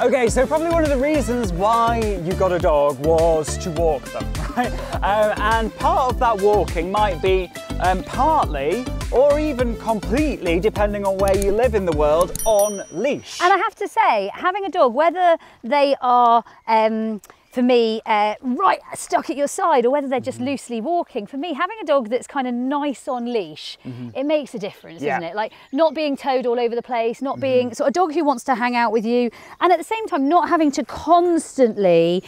Okay, so probably one of the reasons why you got a dog was to walk them, right? And part of that walking might be partly or even completely, depending on where you live in the world, on leash. And I have to say, having a dog, whether they are, for me, right stuck at your side or whether they're just loosely walking, for me, having a dog that's kind of nice on leash, it makes a difference, doesn't it? Like not being towed all over the place, not being, so a dog who wants to hang out with you and at the same time not having to constantly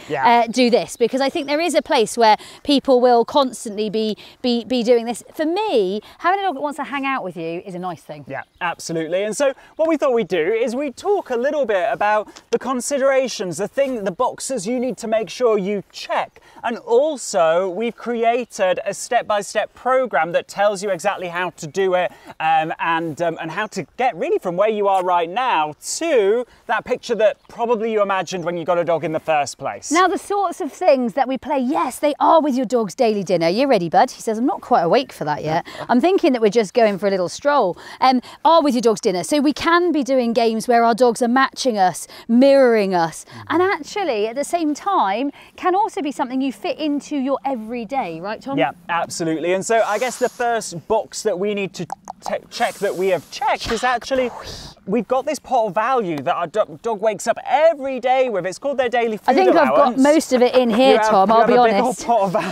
do this, because I think there is a place where people will constantly be doing this. For me, having a dog that wants to hang out with you is a nice thing. Yeah, absolutely. And so what we thought we'd do is we'd talk a little bit about the considerations, the boxes you need to make sure you check, and also we've created a step-by-step program that tells you exactly how to do it and how to get really from where you are right now to that picture that probably you imagined when you got a dog in the first place. Now, the sorts of things that we play, yes, they are with your dog's daily dinner. You ready, bud? He says, I'm not quite awake for that yet. I'm thinking that we're just going for a little stroll. Are with your dog's dinner. So we can be doing games where our dogs are matching us, mirroring us, and actually at the same time can also be something you fit into your everyday, right, Tom? Yeah, absolutely. And so I guess the first box that we need to check that we have checked is actually we've got this pot of value that our dog wakes up every day with. It's called their daily food allowance. I think I've got most of it in here, Tom, I'll be honest.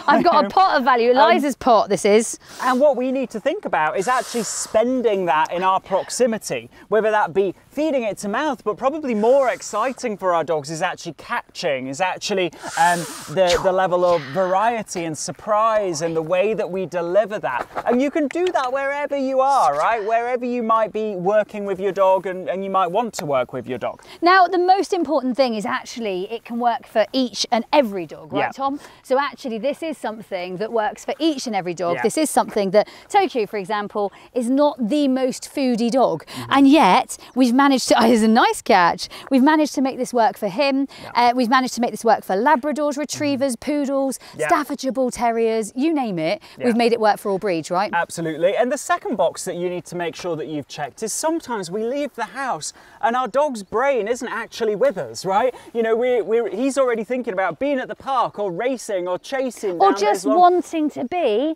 I've got a pot of value, Eliza's pot, this is. And what we need to think about is actually spending that in our proximity, whether that be feeding it to mouth, but probably more exciting for our dogs is actually catching, is actually the level of variety and surprise and the way that we deliver that. And you can do that wherever you are, right? Wherever you might be working with your dog and you might want to work with your dog. Now, the most important thing is actually it can work for each and every dog, right, Tom? So actually this is something that works for each and every dog. This is something that Tokyo, for example, is not the most foodie dog. And yet, we've managed to, it's a nice catch, we've managed to make this work for him, we've managed to make this work for Labradors, Retrievers, Poodles, Staffordshire Bull Terriers, you name it, we've made it work for all breeds, right? Absolutely. And the second box that you need to make sure that you've checked is sometimes we leave the house and our dog's brain isn't actually with us, right? You know, he's already thinking about being at the park or racing or chasing. Or just wanting to be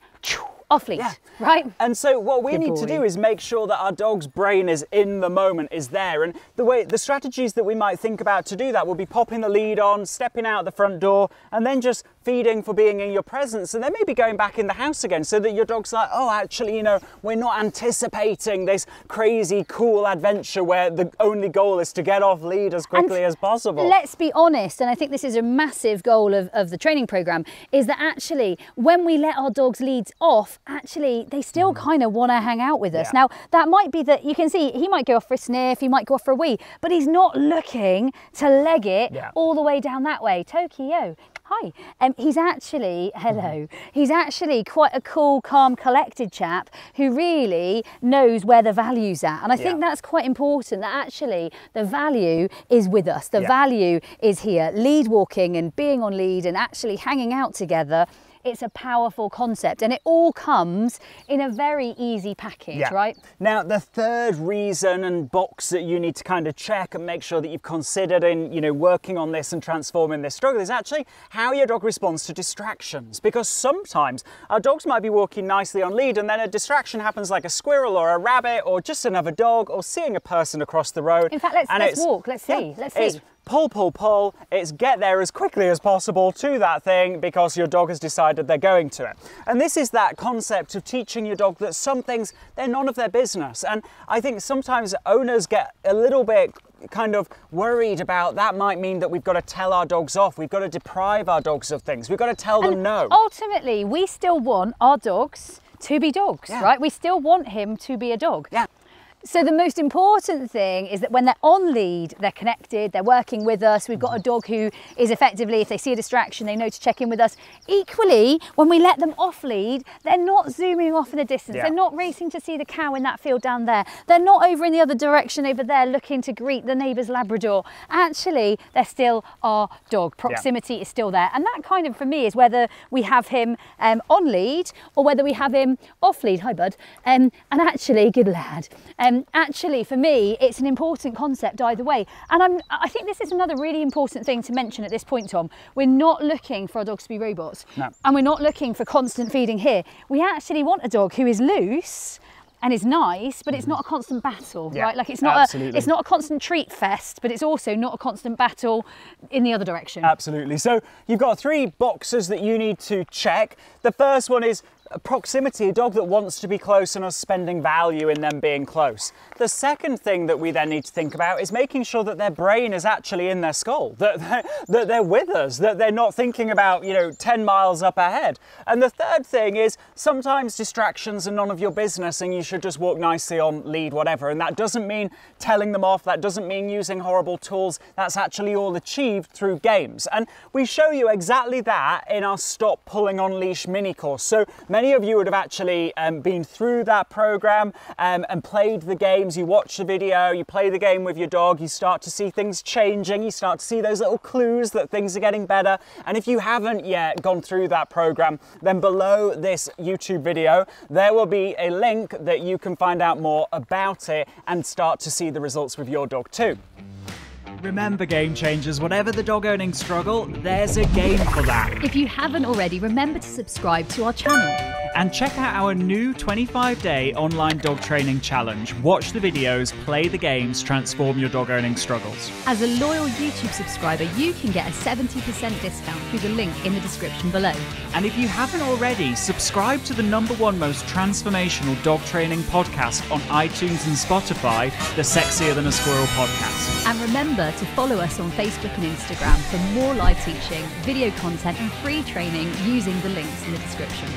off leash, right? And so what we need to do is make sure that our dog's brain is in the moment, is there. And the strategies that we might think about to do that will be popping the lead on, stepping out the front door, and then just feeding for being in your presence, and then maybe going back in the house again, so that your dog's like, oh, actually, you know, we're not anticipating this crazy, cool adventure where the only goal is to get off lead as quickly as possible. Let's be honest, and I think this is a massive goal of the training program, is that actually, when we let our dogs' leads off, actually they still kind of want to hang out with us. Now, that might be that you can see he might go off for a sniff, he might go off for a wee, but he's not looking to leg it all the way down that way. Tokyo, hi. He's actually, hello, he's actually quite a cool, calm, collected chap who really knows where the value's at. And I think that's quite important, that actually the value is with us. The value is here. Lead walking and being on lead and actually hanging out together. It's a powerful concept and it all comes in a very easy package, right? Now, the third reason and box that you need to kind of check and make sure that you've considered in, you know, working on this and transforming this struggle is actually how your dog responds to distractions. Because sometimes our dogs might be walking nicely on lead and then a distraction happens, like a squirrel or a rabbit or just another dog or seeing a person across the road. In fact, let's walk, let's see, let's see. Pull, pull, pull, it's get there as quickly as possible to that thing because your dog has decided they're going to it. And this is that concept of teaching your dog that some things, they're none of their business. And I think sometimes owners get a little bit kind of worried about that might mean that we've got to tell our dogs off, we've got to deprive our dogs of things, we've got to tell them no. Ultimately, we still want our dogs to be dogs, right? We still want him to be a dog. So the most important thing is that when they're on lead, they're connected, they're working with us. We've got a dog who is effectively, if they see a distraction, they know to check in with us. Equally, when we let them off lead, they're not zooming off in the distance. They're not racing to see the cow in that field down there. They're not over in the other direction over there looking to greet the neighbour's Labrador. Actually, they're still our dog. Proximity is still there. And that kind of, for me, is whether we have him on lead or whether we have him off lead. Hi, bud. And actually, good lad. Actually, for me, it's an important concept either way. And I think this is another really important thing to mention at this point, Tom. We're not looking for our dogs to be robots. No. And we're not looking for constant feeding here. We actually want a dog who is loose and is nice, but it's not a constant battle, right? Like it's not a constant treat fest, but it's also not a constant battle in the other direction. Absolutely. So you've got three boxes that you need to check. The first one is proximity, a dog that wants to be close and us spending value in them being close. The second thing that we then need to think about is making sure that their brain is actually in their skull, that they're with us, that they're not thinking about, you know, 10 miles up ahead. And the third thing is sometimes distractions are none of your business and you should just walk nicely on, lead, whatever. And that doesn't mean telling them off, that doesn't mean using horrible tools, that's actually all achieved through games. And we show you exactly that in our Stop Pulling On Leash mini course. So many of you would have actually been through that program and played the games. You watch the video, you play the game with your dog, you start to see things changing, you start to see those little clues that things are getting better. And if you haven't yet gone through that program, then below this YouTube video, there will be a link that you can find out more about it and start to see the results with your dog too. Remember, Game Changers, whatever the dog owning struggle, there's a game for that. If you haven't already, remember to subscribe to our channel. And check out our new 25-day online dog training challenge. Watch the videos, play the games, transform your dog owning struggles. As a loyal YouTube subscriber, you can get a 70% discount through the link in the description below. And if you haven't already, subscribe to the #1 most transformational dog training podcast on iTunes and Spotify, the Sexier Than a Squirrel podcast. And remember to follow us on Facebook and Instagram for more live teaching, video content and free training using the links in the description.